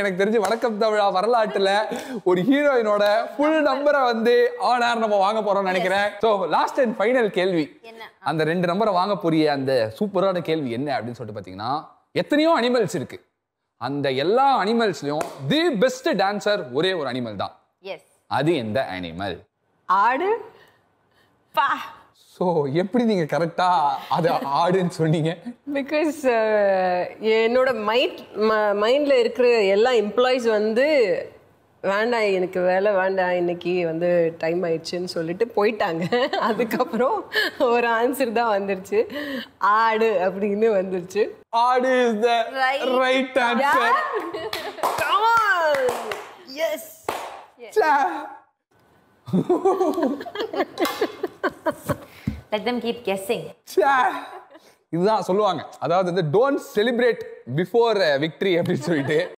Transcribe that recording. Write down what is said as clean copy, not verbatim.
எனக்கு தெரிஞ்சு வணக்கம் தமிழா வரலாற்றுல ஒரு ஹீரோயினோட ஃபுல் நம்பரை வந்து ஆன் ஏர் நம்ம வாங்க போறோம்னு நினைக்கிறேன். சோ லாஸ்ட் அண்ட் ஃபைனல் கேள்வி என்ன? அந்த ரெண்டு நம்பரை வாங்க போறியே அந்த சூப்பரான கேள்வி என்ன அப்படினு சொல்லிட்டு பாத்தீங்கன்னா எத்தனையோ அனிமல்ஸ் இருக்கு. அந்த எல்லா அனிமல்ஸ்லயும் தி பெஸ்ட் டான்சர் ஒரே ஒரு அனிமல் தான். எஸ். அது எந்த அனிமல்? ஆடு. பா. சோ எப்படி நீங்க கரெக்ட்டா அது ஆடுன்னு சொன்னீங்க? பிகாஸ் என்னோட மைண்ட்ல இருக்கிற எல்லா எம்ப்ளாயிஸ் வந்து வேண்டாம் எனக்கு வேலை வேண்டாம் இன்னைக்கு வந்து டைம் ஆயிடுச்சுன்னு சொல்லிட்டு போயிட்டாங்க. அதுக்கப்புறம் ஒரு ஆன்சர் தான் வந்துருச்சு, ஆடு அப்படின்னு வந்துருச்சு. ஆடு is the right answer. Come on. Yes. Let them keep guessing. இதுதான் சொல்லுவாங்க, அதாவது don't celebrate before victory அப்படி சொல்லிட்டு